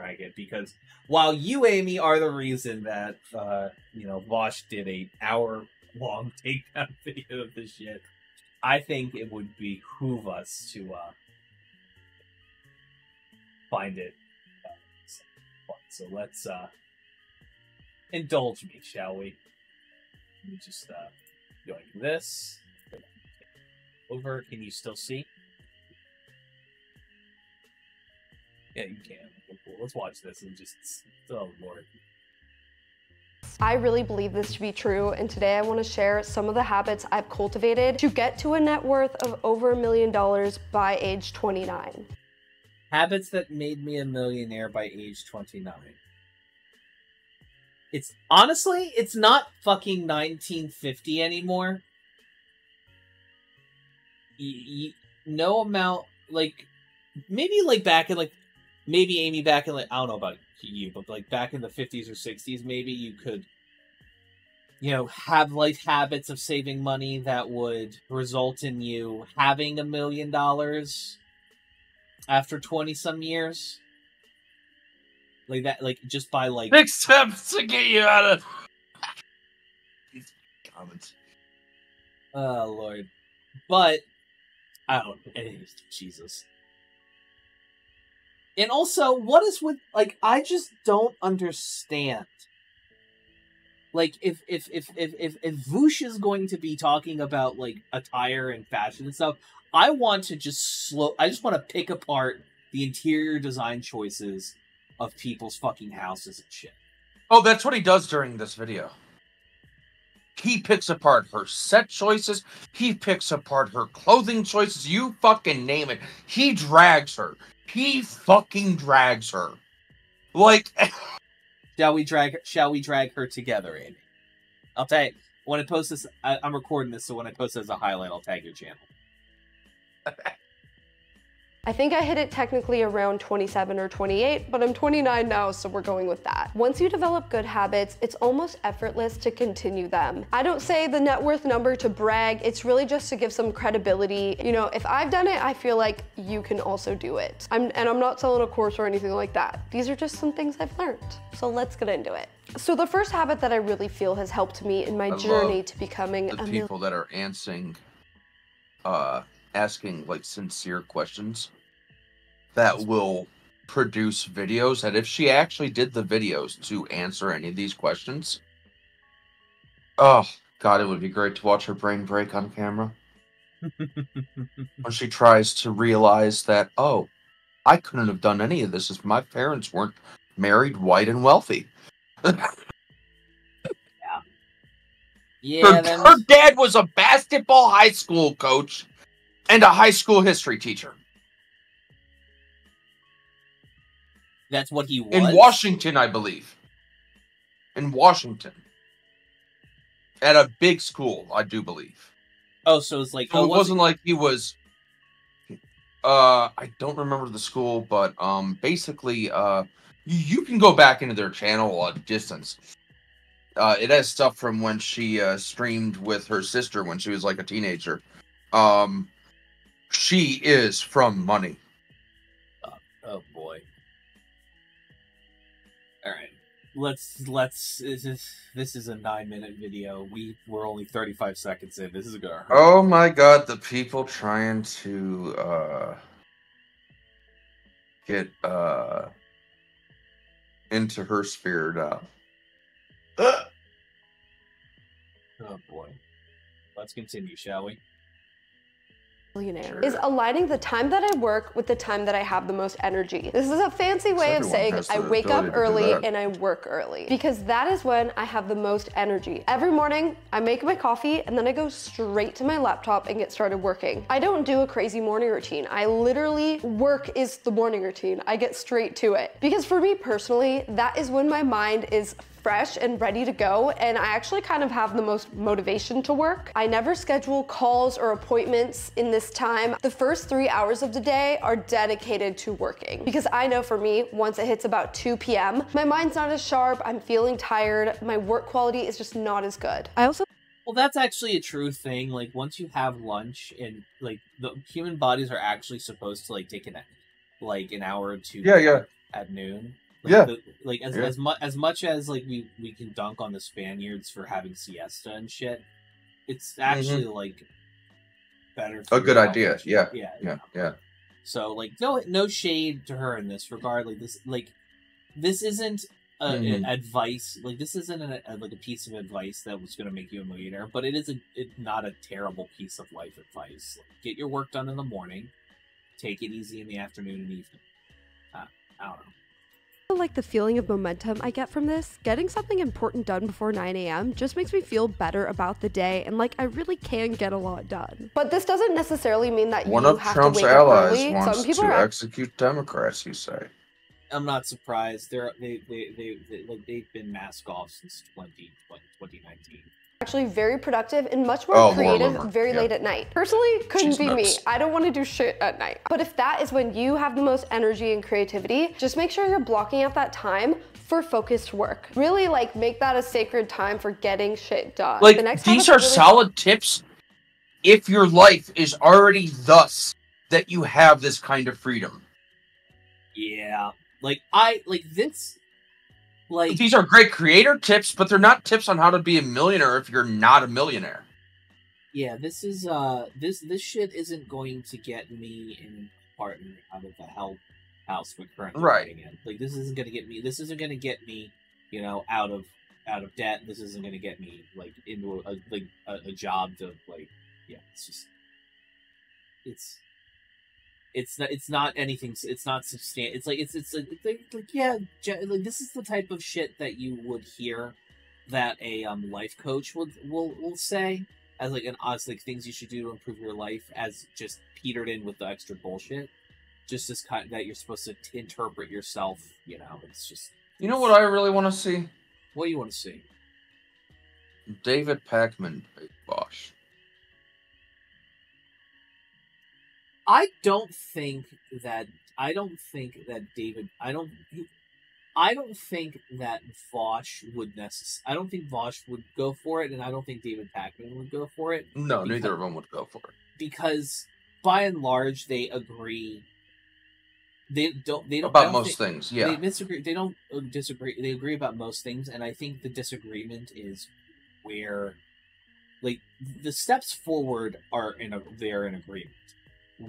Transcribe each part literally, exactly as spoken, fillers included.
drag it, because while you, Amy, are the reason that, uh, you know, Vaush did an hour-long takedown video of this shit, I think it would behoove us to uh, find it fun. So let's uh, indulge me, shall we? Let me just uh, go like this. Over. Can you still see? Yeah, you can. Cool. Let's watch this and just, oh Lord. I really believe this to be true, and today I want to share some of the habits I've cultivated to get to a net worth of over a million dollars by age twenty-nine. Habits that made me a millionaire by age twenty-nine. It's honestly, it's not fucking nineteen fifty anymore. You, you, no amount, like, maybe like back in like, maybe Amy back in like, I don't know about you, but like back in the fifties or sixties, maybe you could, you know, have like habits of saving money that would result in you having a million dollars after twenty some years. Like that, like just by like six steps to get you out of these comments. Oh Lord, but I don't know. Jesus. And also, what is with, like, I just don't understand. Like, if if if if if, if Vaush is going to be talking about like attire and fashion and stuff, I want to just slow. I just want to pick apart the interior design choices of people's fucking houses and shit. Oh, that's what he does during this video. He picks apart her set choices. He picks apart her clothing choices. You fucking name it. He drags her. He fucking drags her. Like, shall we drag? Shall we drag her together, Amy? I'll tag when I post this. I, I'm recording this, so when I post it as a highlight, I'll tag your channel. I think I hit it technically around twenty-seven or twenty-eight, but I'm twenty-nine now, so we're going with that. Once you develop good habits, it's almost effortless to continue them. I don't say the net worth number to brag, it's really just to give some credibility. You know, if I've done it, I feel like you can also do it. I'm, and I'm not selling a course or anything like that. These are just some things I've learned. So let's get into it. So the first habit that I really feel has helped me in my I journey to becoming the a people that are answering, uh, asking like sincere questions that will produce videos that if she actually did the videos to answer any of these questions, oh God, it would be great to watch her brain break on camera when she tries to realize that, oh, I couldn't have done any of this if my parents weren't married, white, and wealthy. Yeah, yeah, her, then... her dad was a basketball high school coach and a high school history teacher. That's what he was. In Washington, I believe. In Washington. At a big school, I do believe. Oh, so it's like... So oh, it was wasn't it? like he was... Uh, I don't remember the school, but um, basically, uh, you can go back into their channel at a distance. Uh, it has stuff from when she uh, streamed with her sister when she was like a teenager. Um... She is from money. Oh, oh boy. All right. Let's, let's, this is, this is a nine minute video. We were only thirty-five seconds in. This is going to hurt. Oh my God. The people trying to, uh, get, uh, into her spirit out. Uh. Oh boy. Let's continue, shall we? Millionaire is aligning the time that I work with the time that I have the most energy. This is a fancy way of saying I wake up early and I work early, because that is when I have the most energy. Every morning I make my coffee and then I go straight to my laptop and get started working. I don't do a crazy morning routine. I literally work is the morning routine. I get straight to it, because for me personally, that is when my mind is fresh and ready to go, and I actually kind of have the most motivation to work. I never schedule calls or appointments in this time. The first three hours of the day are dedicated to working, because I know for me, once it hits about two P M, my mind's not as sharp, I'm feeling tired, my work quality is just not as good. I also... Well, that's actually a true thing. Like, once you have lunch, and like, the human bodies are actually supposed to like take an, like an hour or two yeah, yeah. at noon. Like, yeah. The, like as yeah. as much as much as like we, we can dunk on the Spaniards for having siesta and shit, it's actually mm-hmm. like better. For a good idea. Yeah. yeah. Yeah. Yeah. So like no no shade to her in this regard. Like this like this isn't a, mm-hmm. an advice like this isn't a, a, like a piece of advice that was going to make you a millionaire, but it is a, it, not a terrible piece of life advice. Like, get your work done in the morning, take it easy in the afternoon and evening. Uh, I don't know. Like the feeling of momentum I get from this, getting something important done before nine a m just makes me feel better about the day, and like I really can get a lot done. But this doesn't necessarily mean that one you of have Trump's to wake allies early. Wants Some people to are... execute Democrats. You say? I'm not surprised. They're they they they, they like they've been mask off since twenty nineteen. Actually, very productive and much more oh, creative more very yeah. late at night. Personally, couldn't She's be nuts. me. I don't want to do shit at night. But if that is when you have the most energy and creativity, just make sure you're blocking out that time for focused work. Really, like, make that a sacred time for getting shit done. Like, the next these are really solid tips if your life is already thus that you have this kind of freedom. Yeah. Like, I, like, this... Like, these are great creator tips, but they're not tips on how to be a millionaire if you're not a millionaire. Yeah, this is uh, this this shit isn't going to get me and partner out of the hell house we're currently right. living in. Like, this isn't gonna get me. This isn't gonna get me, you know, out of out of debt. This isn't gonna get me like into a like a, a job to like. Yeah, it's just it's. It's not. It's not anything. It's not substantial. It's like it's. It's like, like yeah. Like this is the type of shit that you would hear that a um life coach will will will say as like an as like things you should do to improve your life as just petered in with the extra bullshit. Just as kind that you're supposed to interpret yourself. You know. It's just. You know what I really want to see. What do you want to see? David Pakman, Vaush. I don't think that I don't think that David I don't I don't think that Vaush would necess I don't think Vaush would go for it, and I don't think David Pakman would go for it. No, because, neither of them would go for it. Because by and large they agree they don't they don't about don't most think, things, yeah. They disagree they don't disagree they agree about most things, and I think the disagreement is where like the steps forward are in a they're in agreement.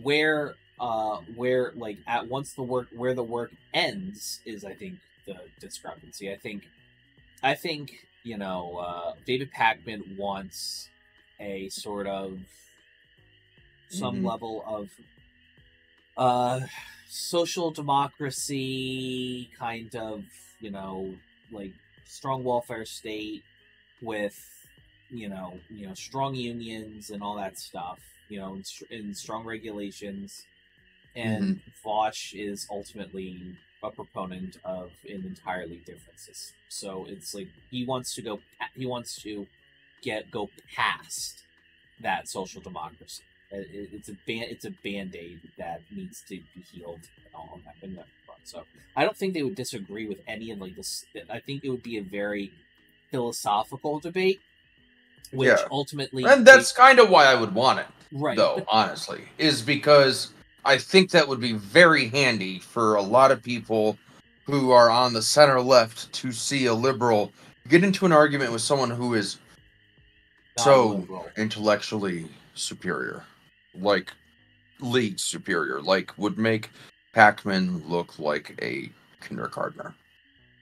Where, uh, where, like, at once the work, where the work ends is, I think, the discrepancy. I think, I think, you know, uh, David Pakman wants a sort of, some mm-hmm. level of, uh, social democracy, kind of, you know, like, strong welfare state with, you know, you know, strong unions and all that stuff. You know, in, in strong regulations, and mm-hmm. Vaush is ultimately a proponent of an entirely different system. So it's like he wants to go, he wants to get go past that social democracy. It, it's a ban, it's a band-aid that needs to be healed and all of that. And that so I don't think they would disagree with any of like this. I think it would be a very philosophical debate, which yeah. ultimately, and that's kind of why I would want it. Right. Though, honestly, is because I think that would be very handy for a lot of people who are on the center left to see a liberal get into an argument with someone who is so intellectually superior, like league superior, like would make Pakman look like a kindergartner.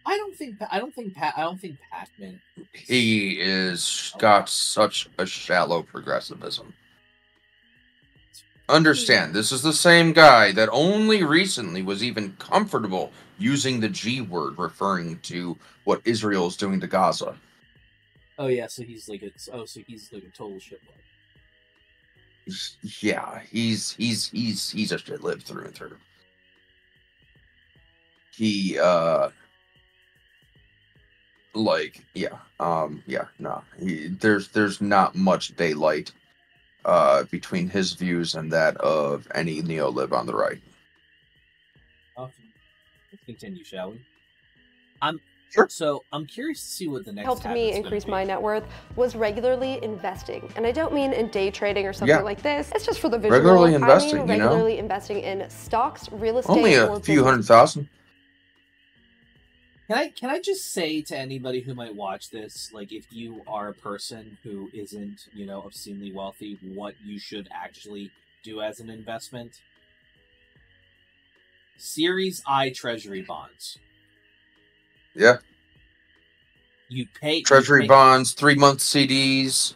I don't think I don't think I don't think Pakman. He is got such a shallow progressivism. Understand, this is the same guy that only recently was even comfortable using the G word referring to what Israel is doing to Gaza. Oh yeah, so he's like a oh, so he's like a total shitlib. Yeah, he's he's he's he's a shitlib through and through. He uh, like yeah, um, yeah, no, he, there's there's not much daylight uh between his views and that of any neolib on the right. Okay. Let's continue, shall we? I'm sure. So I'm curious to see what the next helped me increase my net worth was regularly investing, and I don't mean in day trading or something yeah. like this. It's just for the visual. Regularly investing, I mean regularly you know? investing in stocks, real estate, only a few hundred thousand. Can I can I just say to anybody who might watch this, like, if you are a person who isn't, you know, obscenely wealthy, what you should actually do as an investment? Series I Treasury bonds. Yeah. You pay Treasury you pay, bonds, three month C Ds,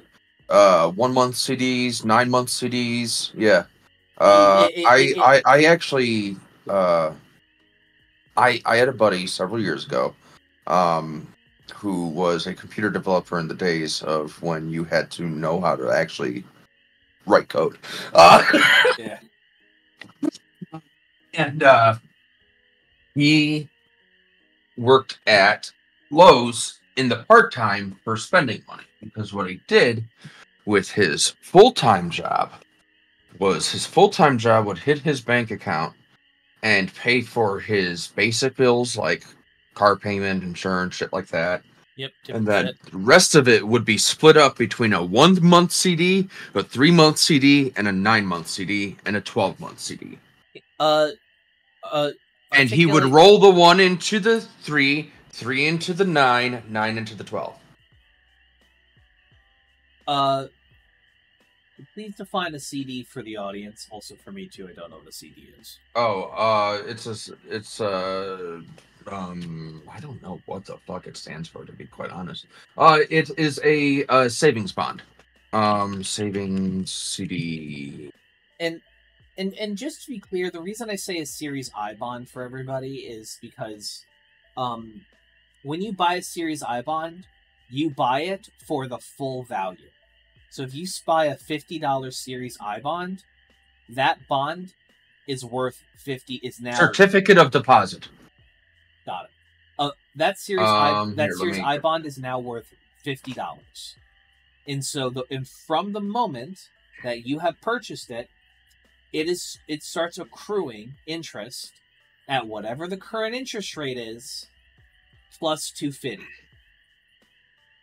uh, one month C Ds, nine month C Ds. Yeah. Uh, it, it, I, it, I I actually. Uh, I, I had a buddy several years ago um, who was a computer developer in the days of when you had to know how to actually write code. Uh, yeah. And uh, he worked at Lowe's in the part-time for spending money, because what he did with his full-time job was his full-time job would hit his bank account and pay for his basic bills, like car payment, insurance, shit like that. Yep. And then it. The rest of it would be split up between a one-month C D, a three-month C D, and a nine-month C D, and a twelve-month C D. Uh, uh, and he would roll the one into the three, three into the nine, nine into the twelve. Uh, please define a C D for the audience. Also for me too. I don't know what a C D is. Oh, uh, it's a, it's a, um, I don't know what the fuck it stands for, to be quite honest. Uh, it is a, a savings bond, um, savings C D. And, and, and just to be clear, the reason I say a Series I bond for everybody is because, um, when you buy a Series I bond, you buy it for the full value. So if you buy a fifty dollar Series I bond, that bond is worth fifty. Is now certificate of deposit. Got it. Uh, that Series um, I that here, Series I bond is now worth fifty dollars. And so the and from the moment that you have purchased it, it is it starts accruing interest at whatever the current interest rate is, plus two fifty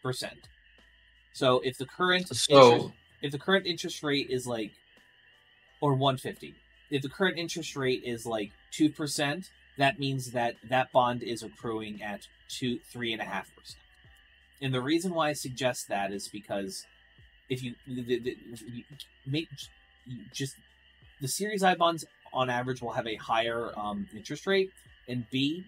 percent. So if the current so, interest, if the current interest rate is like, or one fifty, if the current interest rate is like two percent, that means that that bond is accruing at two, three and a half percent. And the reason why I suggest that is because if you, the, the, you make you just the Series I bonds on average will have a higher um, interest rate, and B,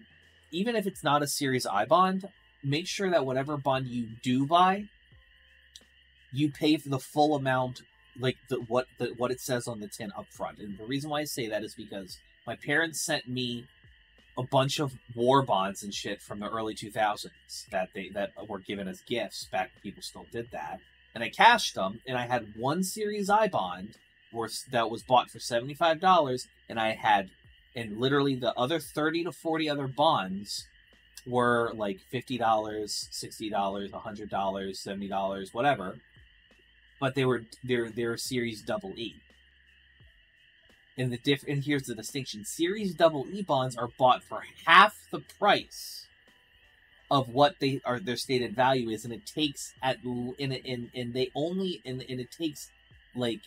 even if it's not a Series I bond, make sure that whatever bond you do buy, you pay for the full amount, like the, what the, what it says on the tin up front. And the reason why I say that is because my parents sent me a bunch of war bonds and shit from the early two thousands that they that were given as gifts back when people still did that. And I cashed them, and I had one Series I bond worth that was bought for seventy-five dollars, and I had, and literally the other thirty to forty other bonds were like fifty dollars, sixty dollars, one hundred dollars, seventy dollars, whatever. But they were they're they're Series Double E, and the diff and here's the distinction: Series Double E bonds are bought for half the price of what they are their stated value is, and it takes at in in and they only and and it takes like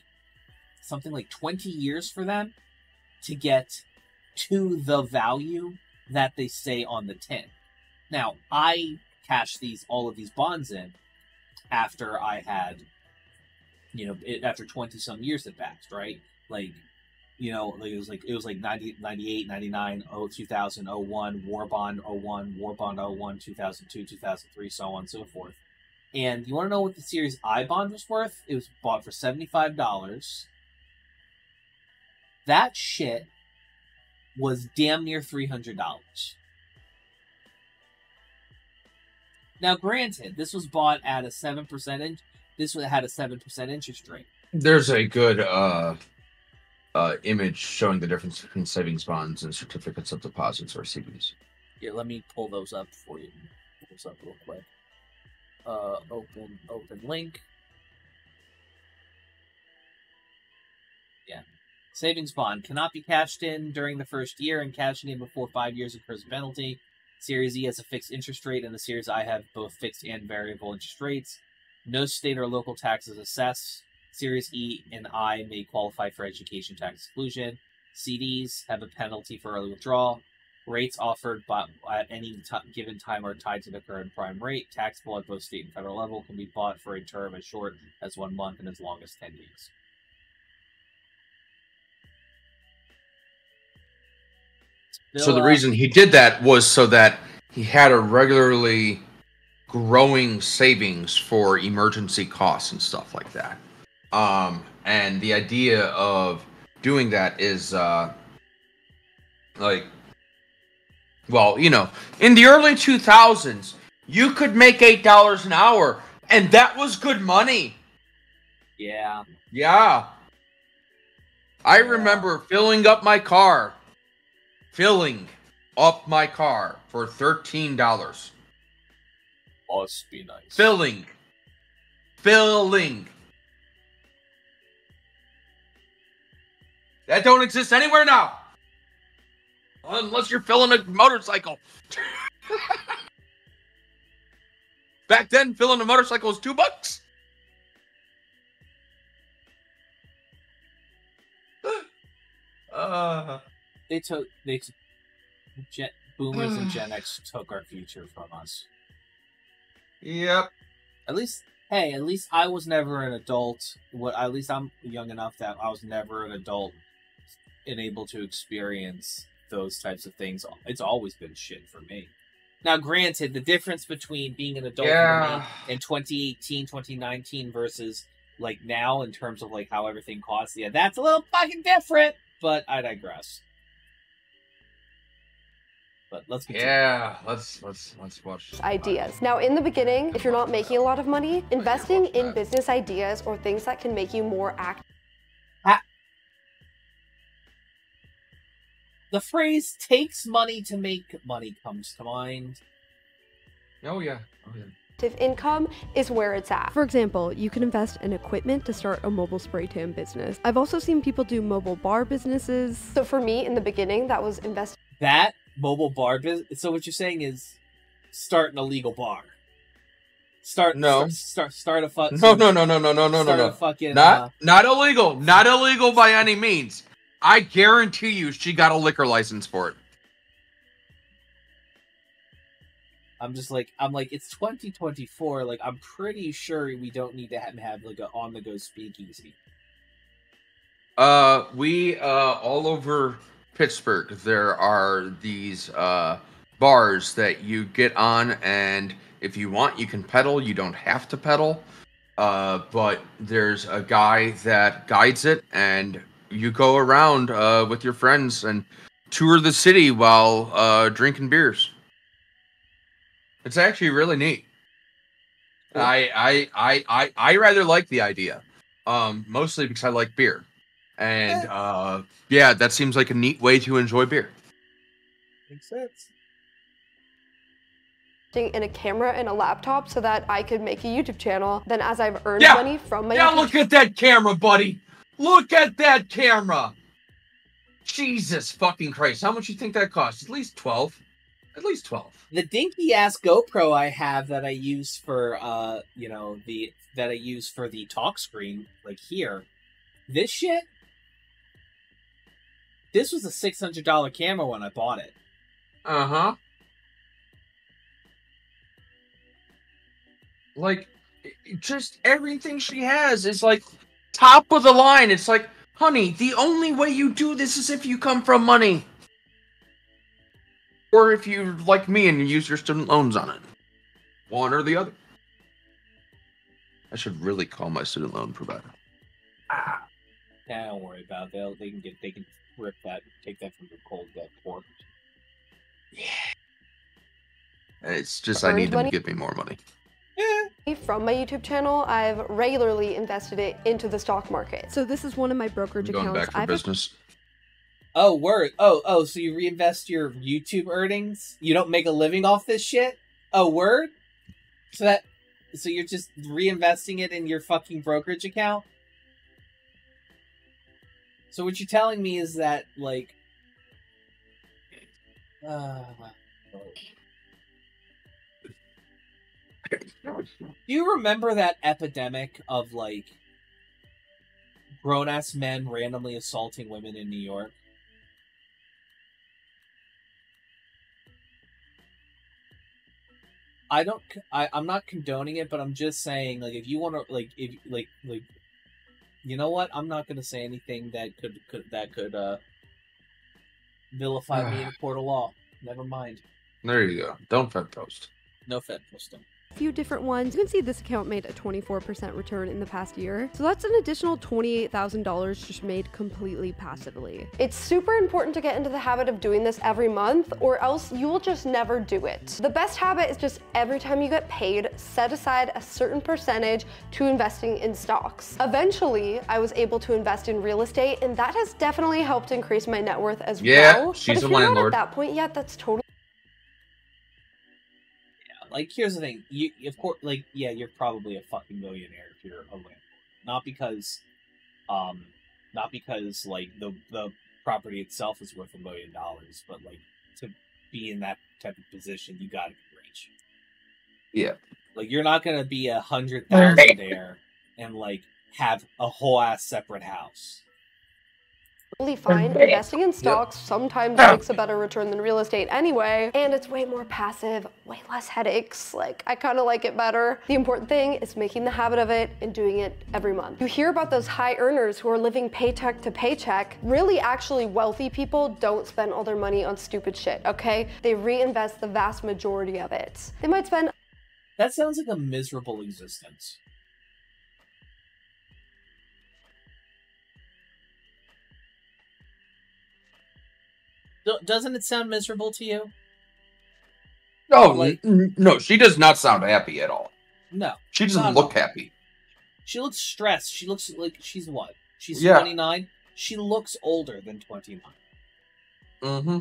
something like twenty years for them to get to the value that they say on the tin. Now I cashed these all of these bonds in after I had. You know, it, after twenty some years had passed, right? Like, you know, like it was like it was like ninety, ninety-eight, ninety-nine, oh, two thousand, oh one, war bond oh one, war bond oh one, two thousand two, two thousand three, so on and so forth. And you want to know what the Series I bond was worth? It was bought for seventy-five dollars. That shit was damn near three hundred dollars. Now, granted, this was bought at a seven percent. This one had a seven percent interest rate. There's a good uh, uh, image showing the difference between savings bonds and certificates of deposits, or C Ds. Yeah, let me pull those up for you. Pull those up real quick. Uh, open, open link. Yeah. Savings bond cannot be cashed in during the first year, and cashing in before five years incurs a penalty. Series E has a fixed interest rate, and the Series I have both fixed and variable interest rates. No state or local taxes assessed. Series E and I may qualify for education tax exclusion. C Ds have a penalty for early withdrawal. Rates offered by, at any t- given time are tied to the current prime rate. Taxable at both state and federal level, can be bought for a term as short as one month and as long as ten weeks. Still, so the uh, reason he did that was so that he had a regularly growing savings for emergency costs and stuff like that. Um, and the idea of doing that is uh, like... Well, you know, in the early two thousands, you could make eight dollars an hour, and that was good money. Yeah. Yeah. I yeah. remember filling up my car, filling up my car for thirteen dollars. Must be nice. Filling. Filling. That don't exist anywhere now. Unless you're filling a motorcycle. Back then, filling a motorcycle was two bucks. uh, they took they took, Gen, boomers uh, and Gen X took our future from us. Yep. At least, hey, at least I was never an adult. What? At least I'm young enough that I was never an adult and able to experience those types of things. It's always been shit for me. Now, granted, the difference between being an adult yeah. for me in twenty eighteen, twenty nineteen versus like now in terms of like how everything costs, yeah, that's a little fucking different, but I digress. But let's continue. Yeah, let's let's let's watch ideas. Now, in the beginning, if you're not making a lot of money, investing in business ideas or things that can make you more active. The phrase "takes money to make money" comes to mind. Oh yeah. Oh yeah. Active income is where it's at. For example, you can invest in equipment to start a mobile spray tan business. I've also seen people do mobile bar businesses. So for me, in the beginning, that was invest. That mobile bar business. So what you're saying is, start an illegal bar. Start no. Start start, start a fuck. No no no no no no no no no. Fucking not uh, not illegal. Not illegal by any means. I guarantee you she got a liquor license for it. I'm just like, I'm like, it's twenty twenty-four. Like, I'm pretty sure we don't need to have, have like, an on-the-go speakeasy. Uh, we, uh, all over Pittsburgh, there are these, uh, bars that you get on, and if you want, you can pedal. You don't have to pedal. Uh, but there's a guy that guides it, and you go around uh, with your friends and tour the city while uh, drinking beers. It's actually really neat. Cool. I, I I I I rather like the idea, um, mostly because I like beer, and uh, yeah, that seems like a neat way to enjoy beer. Makes sense. In a camera and a laptop so that I could make a YouTube channel. Then, as I've earned yeah. money from my yeah, YouTube look at that camera, buddy. Look at that camera! Jesus fucking Christ. How much do you think that cost? At least twelve. At least twelve. The dinky-ass GoPro I have that I use for, uh, you know, the... That I use for the talk screen, like here. This shit? This was a six hundred dollar camera when I bought it. Uh-huh. Like, just everything she has is like... top of the line. It's like, honey, the only way you do this is if you come from money. Or if you like me and you use your student loans on it. One or the other. I should really call my student loan provider. Ah. Nah, don't worry about that. They can get they can rip that, take that from your cold dead port. Yeah. It's just I need them to give me more money. Yeah. From my YouTube channel, I've regularly invested it into the stock market. So this is one of my brokerage accounts. Going back for I've business. Oh, word. Oh, oh, so you reinvest your YouTube earnings? You don't make a living off this shit? Oh, word? So that, so you're just reinvesting it in your fucking brokerage account? So what you're telling me is that, like... Uh... Do you remember that epidemic of, like, grown-ass men randomly assaulting women in New York? I don't. I, I'm not condoning it, but I'm just saying, like, if you want to, like, if like, like, you know what? I'm not gonna say anything that could could that could uh vilify me in a court of law. Never mind. There you go. Don't fed post. No fed posting. Few different ones. You can see this account made a twenty-four percent return in the past year. So that's an additional twenty-eight thousand dollars just made completely passively. It's super important to get into the habit of doing this every month, or else you will just never do it. The best habit is just every time you get paid, set aside a certain percentage to investing in stocks. Eventually, I was able to invest in real estate, and that has definitely helped increase my net worth as yeah, well. Yeah, she's a landlord. At that point yet, that's totally. Like, here's the thing, you, of course, like, yeah, you're probably a fucking millionaire if you're a landlord. Not because, um, not because, like, the, the property itself is worth a million dollars, but, like, to be in that type of position, you gotta be rich. Yeah. Like, you're not gonna be a hundred thousandaire and, like, have a whole ass separate house. Totally fine. Investing in stocks yep. sometimes makes a better return than real estate anyway, and it's way more passive, way less headaches. Like, I kind of like it better. The important thing is making the habit of it and doing it every month. You hear about those high earners who are living paycheck to paycheck. Really, actually wealthy people don't spend all their money on stupid shit, okay? They reinvest the vast majority of it. They might spend- That sounds like a miserable existence. Doesn't it sound miserable to you? No, like, no, she does not sound happy at all. No. She doesn't look happy. She looks stressed. She looks like she's what? She's yeah. twenty-nine? She looks older than twenty-nine. Mm-hmm.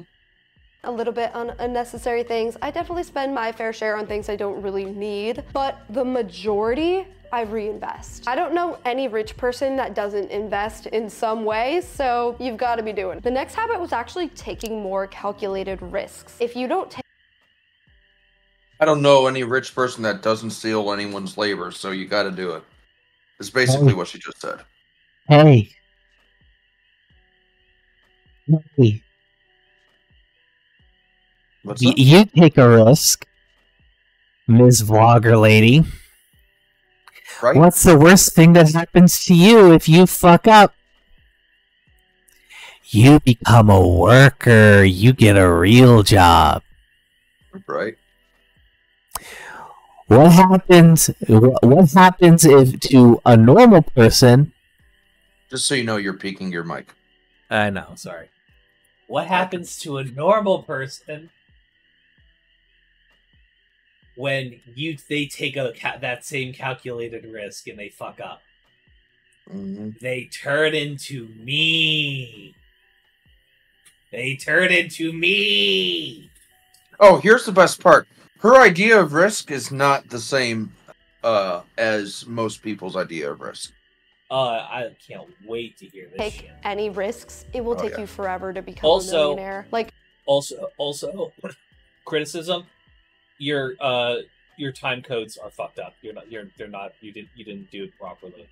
A little bit on unnecessary things. I definitely spend my fair share on things I don't really need, but the majority I reinvest. I don't know any rich person that doesn't invest in some way, so you've got to be doing it. The next habit was actually taking more calculated risks. If you don't take I don't know any rich person that doesn't steal anyone's labor, so you got to do it. It's basically hey. what she just said. Hey. Hey. What's up? You take a risk, Miz Vlogger Lady. Right? What's the worst thing that happens to you if you fuck up? You become a worker. You get a real job. Right. What happens? What happens if to a normal person? Just so you know, you're peeking your mic. I know. Sorry. What happens to a normal person? When you they take a that same calculated risk and they fuck up, mm-hmm. they turn into me. They turn into me. Oh, here's the best part. Her idea of risk is not the same uh, as most people's idea of risk. Uh, I can't wait to hear this. Take shit. any risks; it will oh, take yeah. you forever to become also, a millionaire. Like also, also criticism. Your uh your time codes are fucked up. You're not you're they're not you didn't you didn't do it properly.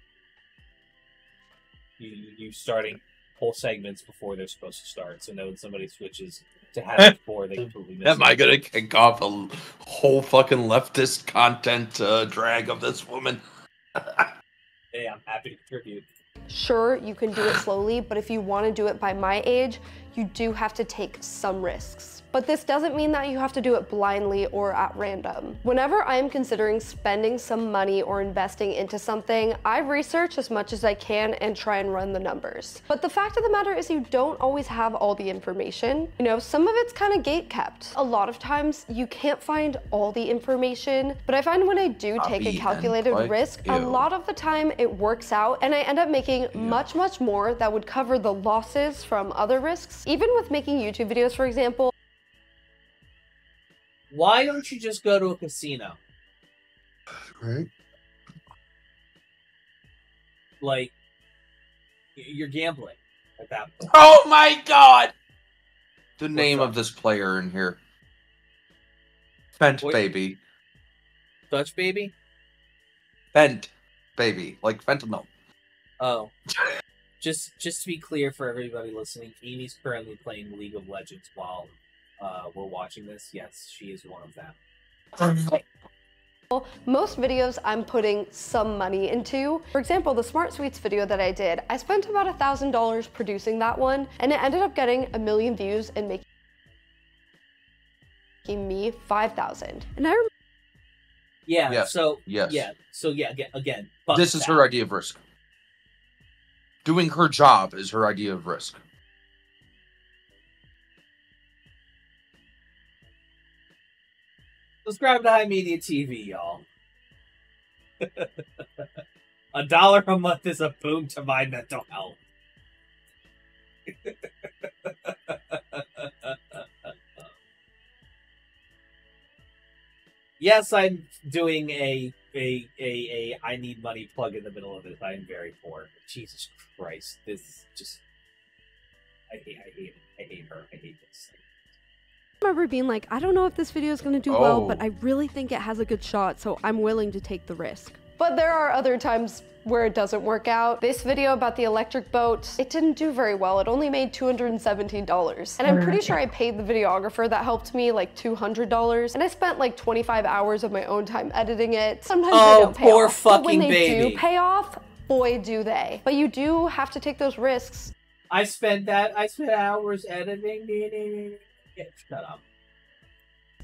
You you starting whole segments before they're supposed to start. So now when somebody switches to have it before, they completely miss it. Am I gonna kick off a whole fucking leftist content uh, drag of this woman? Hey, I'm happy to contribute. Sure, you can do it slowly, but if you want to do it by my age, you do have to take some risks. But this doesn't mean that you have to do it blindly or at random. Whenever I am considering spending some money or investing into something, I research as much as I can and try and run the numbers. But the fact of the matter is you don't always have all the information. You know, some of it's kind of gatekept. A lot of times you can't find all the information, but I find when I do take a calculated risk, a lot of the time it works out and I end up making Yeah. much, much more that would cover the losses from other risks, even with making YouTube videos, for example. Why don't you just go to a casino? Right. Like, you're gambling at that point. Oh my god! The What's name up? of this player in here. Bent Boy, Baby. Dutch Baby? Bent Baby. Like fentanyl. Oh, just just to be clear for everybody listening, Amy's currently playing League of Legends while uh, we're watching this. Yes, she is one of them. Most videos I'm putting some money into. For example, the Smart Sweets video that I did, I spent about a thousand dollars producing that one, and it ended up getting a million views and making me five thousand. And I remember Yeah, yes. so yes. yeah, so yeah, again, again this is out. her idea of risk. Doing her job is her idea of risk. Subscribe to High Media T V, y'all. A dollar a month is a boon to my mental health. Yes, I'm doing a, a, a, a I need money plug in the middle of this. I am very poor. Jesus Christ. This is just... I hate, I hate it. I hate her. I hate this thing. I remember being like, I don't know if this video is going to do oh. well, but I really think it has a good shot, so I'm willing to take the risk. But there are other times where it doesn't work out. This video about the electric boat, it didn't do very well. It only made two hundred seventeen dollars. And I'm pretty sure I paid the videographer that helped me like two hundred dollars. And I spent like twenty-five hours of my own time editing it. Sometimes oh, they don't pay poor off. Fucking but when they baby. do pay off, boy, do they. But you do have to take those risks. I spent that, I spent hours editing. Yeah, shut up.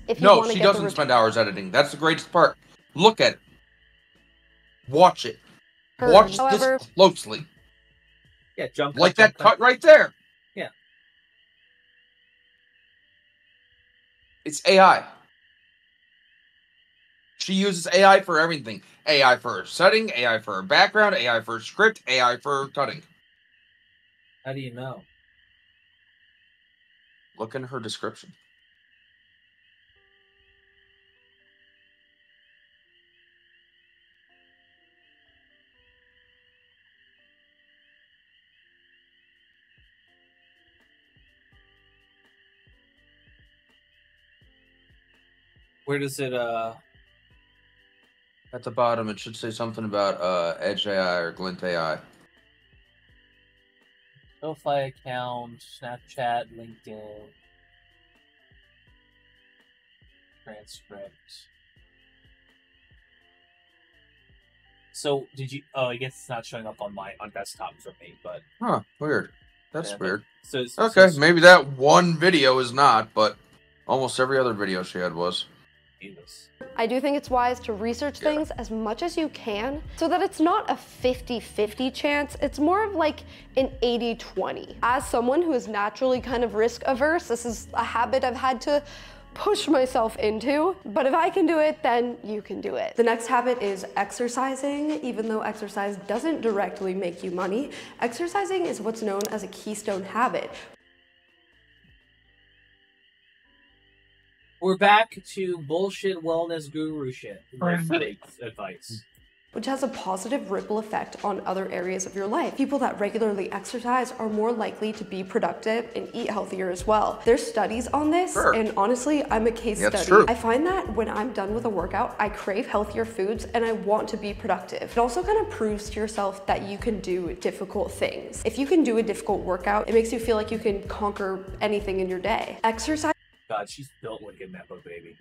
If you no, she get doesn't spend hours editing. That's the greatest part. Look at it. Watch it. Her, Watch however, this closely. Yeah, jump like cut, that jump cut, cut right there. Yeah, it's A I. She uses A I for everything. A I for her setting. A I for her background. A I for her script. A I for her cutting. How do you know? Look in her description. Where does it, uh... at the bottom, it should say something about uh, Edge A I or Glint A I. SoFi account, Snapchat, LinkedIn, transcript. So, did you... Oh, I guess it's not showing up on my on desktop for me, but... Huh, weird. That's yeah, weird. So, so, okay, so, maybe that one video is not, but almost every other video she had was. I do think it's wise to research yeah. things as much as you can so that it's not a fifty fifty chance. It's more of like an eighty twenty. As someone who is naturally kind of risk averse, this is a habit I've had to push myself into, but if I can do it, then you can do it. The next habit is exercising. Even though exercise doesn't directly make you money, exercising is what's known as a keystone habit. We're back to bullshit wellness guru shit. Advice. Which has a positive ripple effect on other areas of your life. People that regularly exercise are more likely to be productive and eat healthier as well. There's studies on this, sure. and honestly, I'm a case yeah, study. True. I find that when I'm done with a workout, I crave healthier foods and I want to be productive. It also kind of proves to yourself that you can do difficult things. If you can do a difficult workout, it makes you feel like you can conquer anything in your day. Exercise. God, she's built like a memo, baby.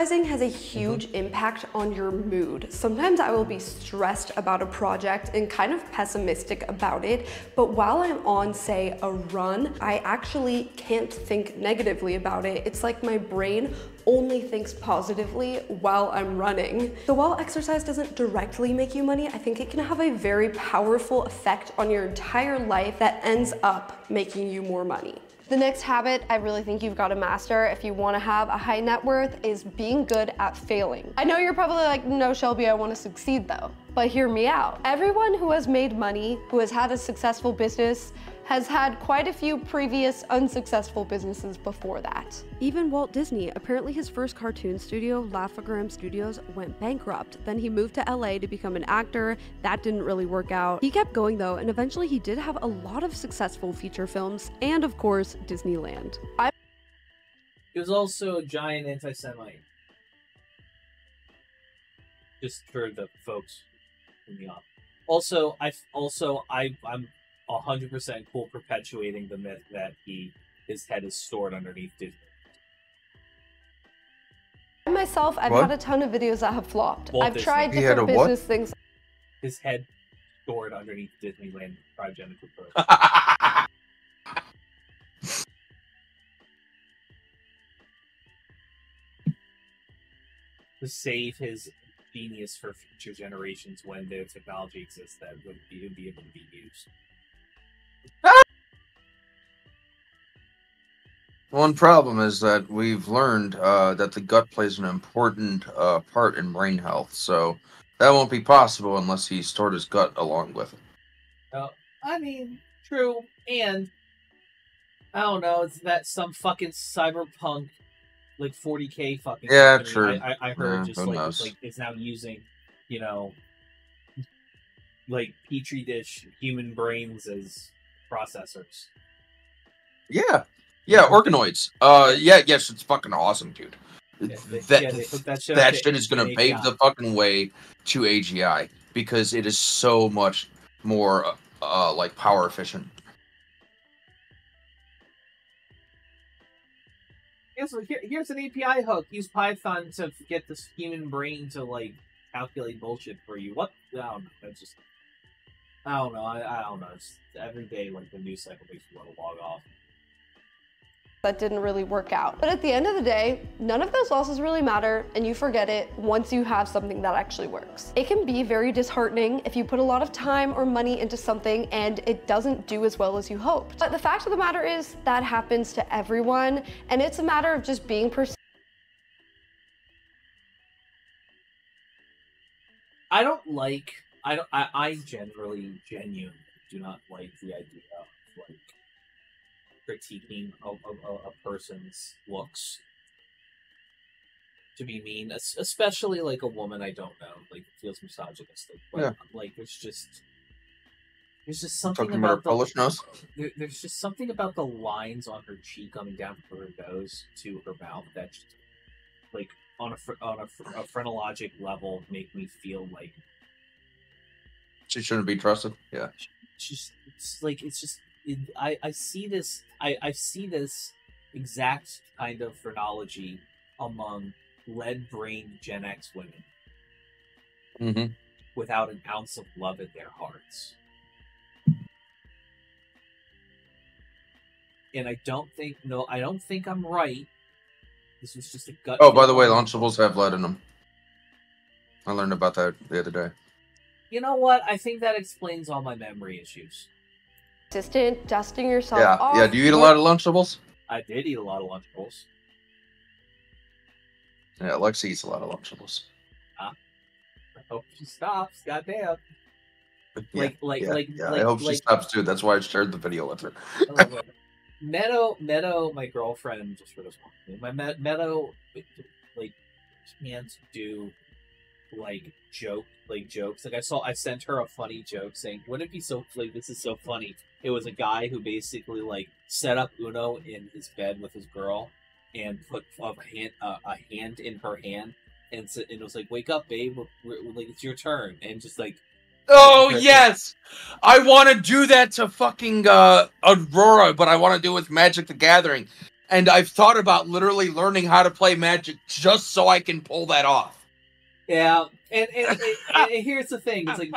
Exercising has a huge mm-hmm. impact on your mood. Sometimes I will be stressed about a project and kind of pessimistic about it, but while I'm on, say, a run, I actually can't think negatively about it. It's like my brain only thinks positively while I'm running. So while exercise doesn't directly make you money, I think it can have a very powerful effect on your entire life that ends up making you more money. The next habit I really think you've got to master if you want to have a high net worth is being good at failing. I know you're probably like, no, Shelby, I want to succeed though, but hear me out. Everyone who has made money, who has had a successful business, has had quite a few previous unsuccessful businesses before that. Even Walt Disney, apparently his first cartoon studio, Laugh-O-Gram Studios, went bankrupt. Then he moved to L A to become an actor. That didn't really work out. He kept going though, and eventually he did have a lot of successful feature films and, of course, Disneyland. I He was also a giant anti-Semite. Just for the folks in the office. Also, I also I I'm one hundred percent cool perpetuating the myth that he his head is stored underneath Disney. I myself, I've what? had a ton of videos that have flopped. Walt I've Disney. tried different business what? things. His head stored underneath Disneyland progenitor probe. To save his genius for future generations when the technology exists that wouldn't even be able to be used. One problem is that we've learned uh, that the gut plays an important uh, part in brain health, so that won't be possible unless he stored his gut along with it. Uh, I mean, true, and I don't know, it's that some fucking cyberpunk, like forty K fucking. Yeah, company, true. I, I heard yeah, just like, like it's now using, you know, like petri dish human brains as processors. Yeah. Yeah, organoids. Uh, yeah, yes, it's fucking awesome, dude. Yeah, they, that yeah, that, shit, that shit is gonna A G I. Pave the fucking way to A G I because it is so much more uh like power efficient. Yeah, so here, here's an A P I hook. Use Python to get this human brain to like calculate bullshit for you. What? I don't know. That's just. I don't know. I, I don't know. It's every day, like the news cycle makes me want to log off. That didn't really work out. But at the end of the day, none of those losses really matter, and you forget it once you have something that actually works. It can be very disheartening if you put a lot of time or money into something and it doesn't do as well as you hoped. But the fact of the matter is that happens to everyone, and it's a matter of just being persistent. I don't like, I don't, I, I generally, genuinely do not like the idea of like, critiquing a, a, a person's looks to be mean, especially like a woman I don't know, like feels misogynistic. But yeah. like there's just there's just something Talking about, about the, nose. There, there's just something about the lines on her cheek coming down from her nose to her mouth that, just, like on a on a, a phrenologic level, make me feel like she shouldn't be trusted. Yeah, she's it's like it's just. I, I see this I, I see this exact kind of phrenology among lead-brained Gen X women mm-hmm. without an ounce of love in their hearts. And I don't think no I don't think I'm right. This was just a gut. Oh, by the way, Lunchables have lead in them. I learned about that the other day. You know what? I think that explains all my memory issues. Consistent, dusting yourself yeah. off. Yeah, do you eat a lot of Lunchables? I did eat a lot of Lunchables. Yeah, Lexi eats a lot of Lunchables. Ah. I hope she stops, goddamn. Yeah, like, like, yeah, like, yeah. like, I hope like, she stops too, that's why I shared the video with her. Meadow, Meadow, my girlfriend, just for this one, my me Meadow, like, can't do, like, joke, like, jokes. Like, I saw, I sent her a funny joke saying, wouldn't it be so, like, this is so funny. It was a guy who basically, like, set up Uno in his bed with his girl and put a hand, uh, a hand in her hand and, so, and it was like, wake up, babe. We're, we're, like, it's your turn. And just, like... Oh, yes! I want to do that to fucking uh, Aurora, but I want to do it with Magic: The Gathering. And I've thought about literally learning how to play Magic just so I can pull that off. Yeah, and, and, and, and here's the thing. It's like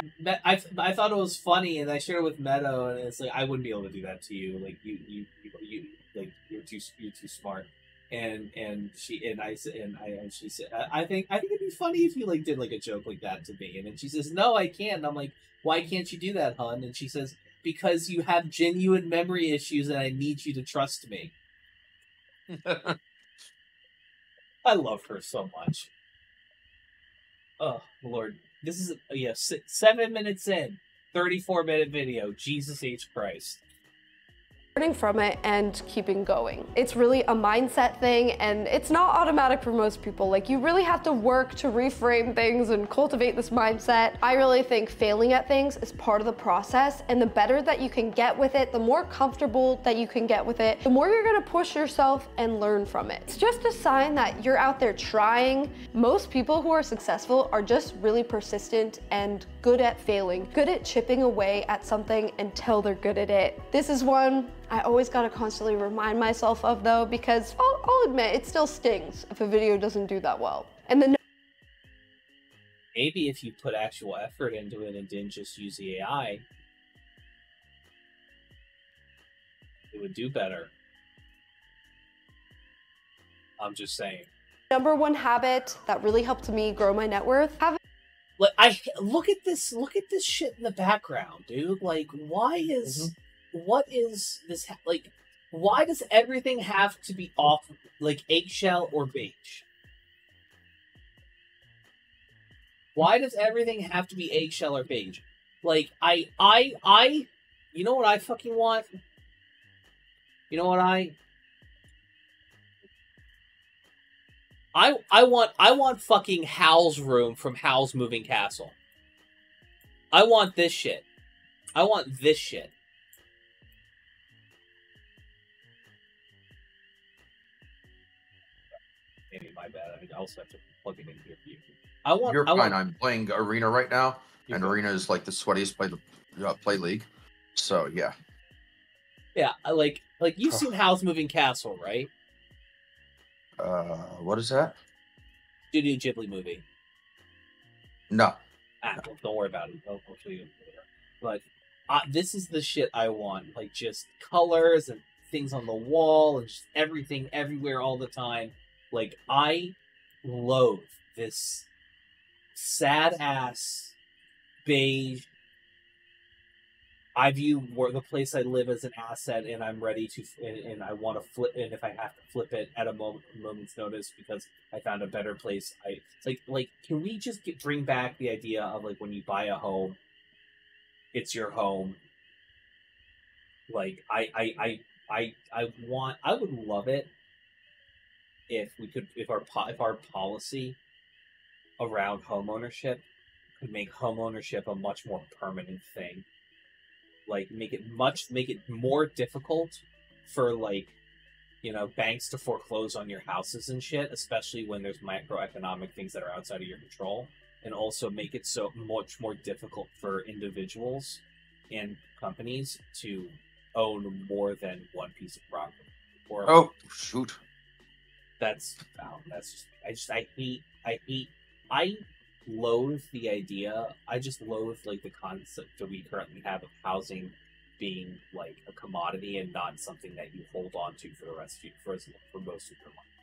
I, I thought it was funny, and I shared it with Meadow, and it's like I wouldn't be able to do that to you. Like you, you, you, you like you're too, you're too smart. And and she and I and I and she said, I think I think it'd be funny if you like did like a joke like that to me. And then she says, no, I can't. And I'm like, why can't you do that, hun? And she says, because you have genuine memory issues, and I need you to trust me. I love her so much. Oh, Lord. This is, yeah, seven minutes in, thirty-four minute video. Jesus H. Christ. Learning from it and keeping going. It's really a mindset thing, and it's not automatic for most people. Like, you really have to work to reframe things and cultivate this mindset. I really think failing at things is part of the process, and the better that you can get with it, the more comfortable that you can get with it, the more you're gonna push yourself and learn from it. It's just a sign that you're out there trying. Most people who are successful are just really persistent and good at failing, good at chipping away at something until they're good at it. This is one I always gotta constantly remind myself of though, because I'll, I'll admit, it still stings if a video doesn't do that well. And then maybe if you put actual effort into it and didn't just use the A I, it would do better. I'm just saying. Number one habit that really helped me grow my net worth. Have Like, I look at this, look at this shit in the background, dude. Like, why is, mm-hmm. what is this? Ha like, why does everything have to be off, like eggshell or beige? Why does everything have to be eggshell or beige? Like, I, I, I, you know what I fucking want? You know what I? I I want I want fucking Howl's room from Howl's Moving Castle. I want this shit. I want this shit. Maybe my bad. I mean, I also have to plug it in here for you. I want. You're I fine. Want... I'm playing Arena right now, You're and fine. Arena is like the sweatiest play the uh, play league. So yeah. Yeah, like like you've seen Howl's Moving Castle, right? Uh, what is that? Studio Ghibli movie. No. Ah, no. Don't worry about it. I'll show you later. But uh, this is the shit I want. Like, just colors and things on the wall and just everything everywhere all the time. Like, I loathe this sad-ass beige. I view the place I live as an asset, and I'm ready to, and, and I want to flip it if I have to flip it at a moment, moment's notice because I found a better place. I it's like, like, can we just get, bring back the idea of like when you buy a home, it's your home. Like I, I, I, I, I want, I would love it if we could, if our if our policy around homeownership could make homeownership a much more permanent thing. Like, make it much, make it more difficult for, like, you know, banks to foreclose on your houses and shit, especially when there's macroeconomic things that are outside of your control, and also make it so much more difficult for individuals and companies to own more than one piece of property. Or, oh, shoot. That's, oh, that's, just, I just, I hate, I hate, I... loathe the idea. I just loathe like the concept that we currently have of housing being like a commodity and not something that you hold on to for the rest of you, for, for most of your life.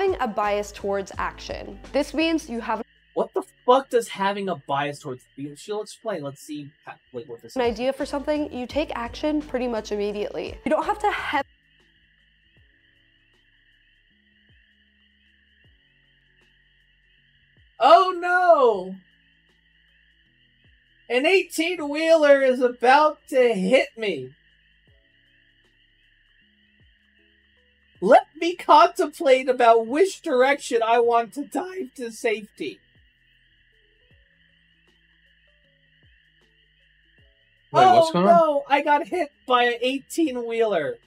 Having a bias towards action. This means you have. What the fuck does having a bias towards? She'll explain. Let's see. Like what this. An idea for something, you take action pretty much immediately. You don't have to have. Oh no! An eighteen-wheeler is about to hit me. Let me contemplate about which direction I want to dive to safety. Wait, oh what's going no, on? I got hit by an eighteen-wheeler.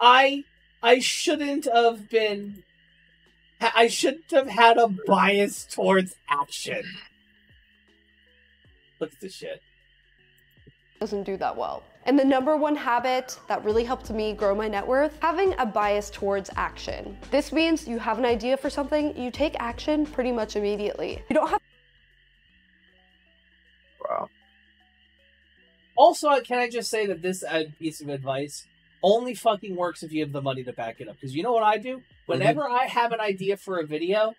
I I shouldn't have been. I shouldn't have had a bias towards action. Look at this shit. Doesn't do that well. And the number one habit that really helped me grow my net worth, having a bias towards action. This means you have an idea for something, you take action pretty much immediately. You don't have. Wow. Also, can I just say that this uh, piece of advice only fucking works if you have the money to back it up. Because you know what I do? Whenever mm-hmm. I have an idea for a video,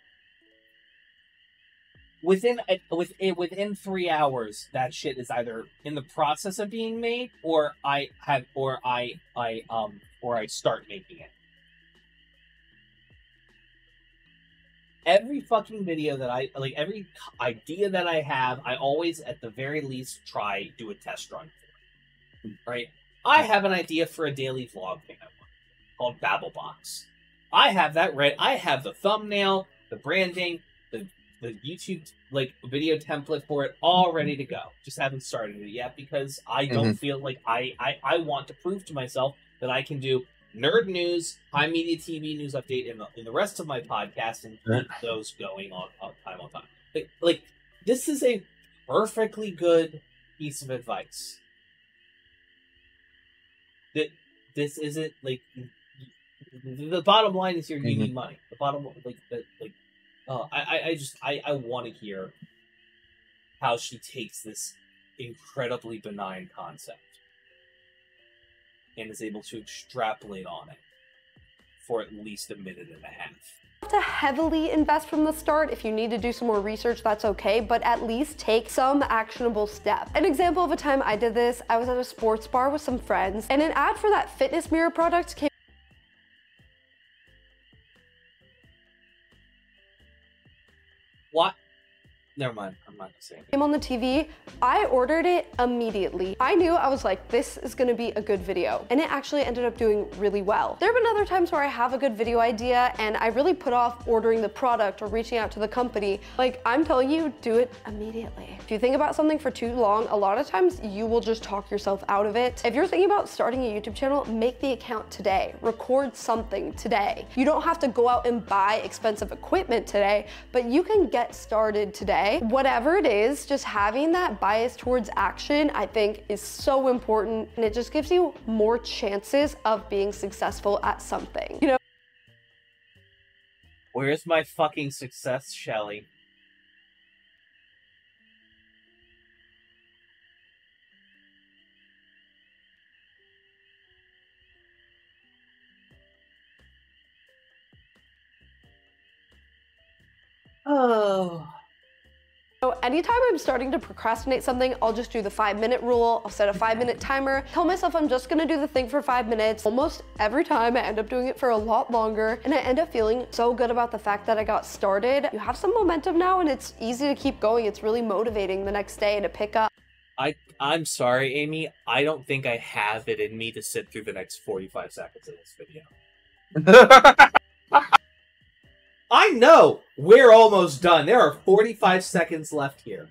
within a, within within three hours, that shit is either in the process of being made, or I have, or I I um, or I start making it. Every fucking video that I like, every idea that I have, I always, at the very least, try do a test run for it. Right? I have an idea for a daily vlog thing I want called Babblebox. I have that right. I have the thumbnail, the branding, the the YouTube like video template for it all ready to go. Just haven't started it yet because I don't mm-hmm. feel like I, I I want to prove to myself that I can do nerd news, high media T V news update, and the, and the rest of my podcast and keep those going on, on time on time. Like, like this is a perfectly good piece of advice. That this isn't like the bottom line is here. You mm-hmm. need money. The bottom like the, like. Uh, I I just I I want to hear how she takes this incredibly benign concept and is able to extrapolate on it for at least a minute and a half. To heavily invest from the start. If you need to do some more research, that's okay, but at least take some actionable step. An example of a time I did this, I was at a sports bar with some friends and an ad for that Fitness Mirror product came. What? Never mind, I'm not gonna say anything. Came on the T V, I ordered it immediately. I knew, I was like, this is gonna be a good video. And it actually ended up doing really well. There have been other times where I have a good video idea and I really put off ordering the product or reaching out to the company. Like, I'm telling you, do it immediately. If you think about something for too long, a lot of times you will just talk yourself out of it. If you're thinking about starting a YouTube channel, make the account today. Record something today. You don't have to go out and buy expensive equipment today, but you can get started today. Whatever it is, just having that bias towards action, I think, is so important, and it just gives you more chances of being successful at something. You know? Where's my fucking success, Shelly? Oh. So anytime I'm starting to procrastinate something, I'll just do the five minute rule. I'll set a five minute timer, tell myself I'm just gonna do the thing for five minutes. Almost every time I end up doing it for a lot longer, and I end up feeling so good about the fact that I got started. You have some momentum now and it's easy to keep going. It's really motivating the next day to pick up. I, I'm sorry, Amy. I don't think I have it in me to sit through the next forty-five seconds of this video. I know we're almost done. There are forty-five seconds left here.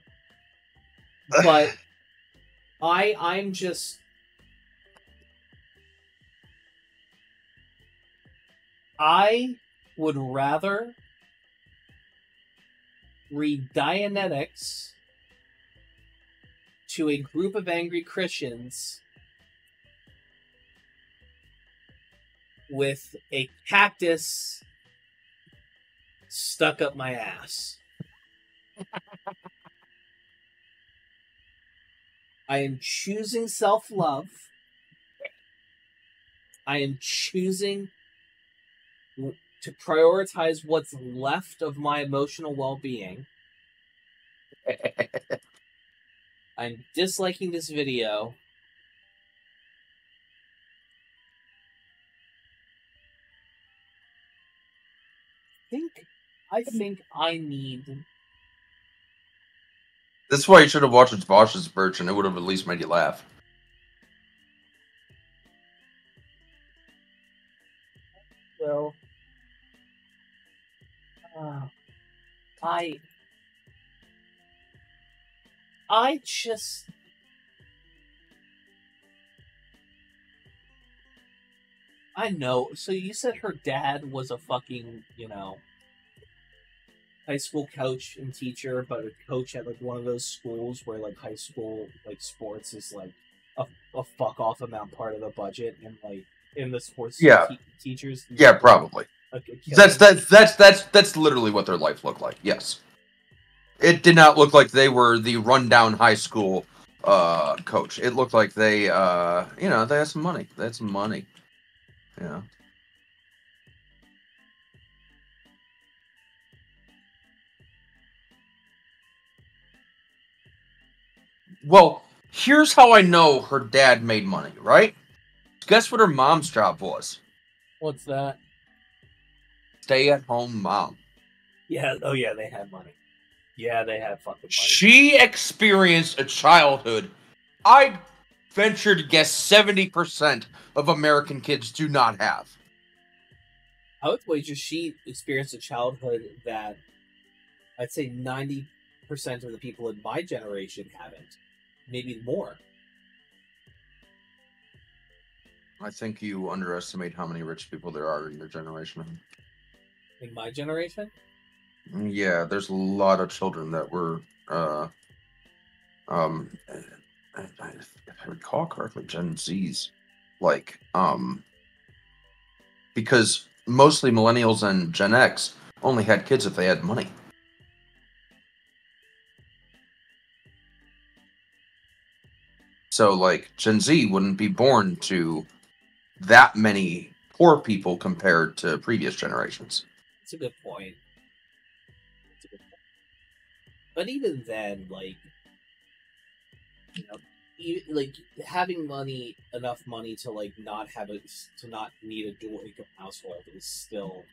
But I I'm just I would rather read Dianetics to a group of angry Christians with a cactus stuck up my ass. I am choosing self-love. I am choosing to prioritize what's left of my emotional well-being. I'm disliking this video. I think I think I need. That's why you should have watched Vaush's version. It would have at least made you laugh. Well, uh, I, I just. I know. So you said her dad was a fucking, you know, high school coach and teacher, but a coach at like one of those schools where like high school like sports is like a, a fuck off amount part of the budget, and like in the sports yeah. te teachers. Yeah, probably. Like, that's that's that's that's that's literally what their life looked like. Yes, it did not look like they were the rundown high school uh, coach. It looked like they, uh, you know, they had some money. They had some money. Yeah. Well, here's how I know her dad made money, right? Guess what her mom's job was? What's that? Stay-at-home mom. Yeah, oh yeah, they had money. Yeah, they had fucking money. She experienced a childhood. I venture to guess seventy percent of American kids do not have. I would wager she experienced a childhood that I'd say ninety percent of the people in my generation haven't. Maybe more. I think you underestimate how many rich people there are in your generation. In my generation? Yeah, there's a lot of children that were... Uh, um... I, I, if I recall correctly, Gen Z's, like, um, because mostly millennials and Gen X only had kids if they had money. So, like, Gen Z wouldn't be born to that many poor people compared to previous generations. That's a good point. That's a good point. But even then, like, you know, even, like, having money, enough money to, like, not have a, to not need a dual income household is still...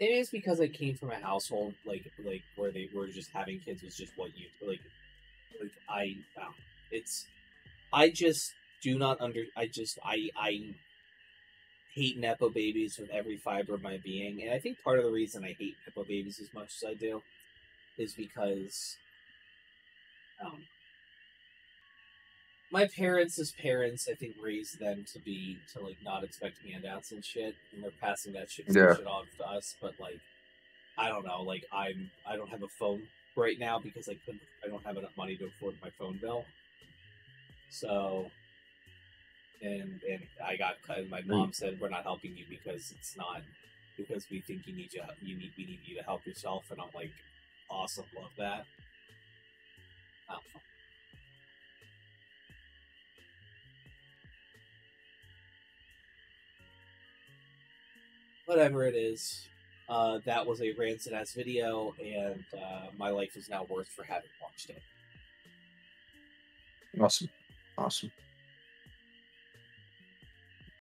It is because I came from a household, like, like where they were just having kids was just what you, like, like, I, wow. It's, I just do not under, I just, I, I hate Nepo babies with every fiber of my being, and I think part of the reason I hate Nepo babies as much as I do is because, um, my parents' parents, I think, raised them to be, to, like, not expect handouts and shit, and they're passing that shit, yeah. shit on to us, but, like, I don't know, like, I'm, I don't have a phone right now because I couldn't, I don't have enough money to afford my phone bill, so, and, and I got, and my mom said, we're not helping you because it's not, because we think you need you, you need, we need you to help yourself, and I'm like, awesome, love that. Oh. Whatever it is, uh, that was a rancid ass video, and uh, my life is now worth for having watched it. Awesome. Awesome.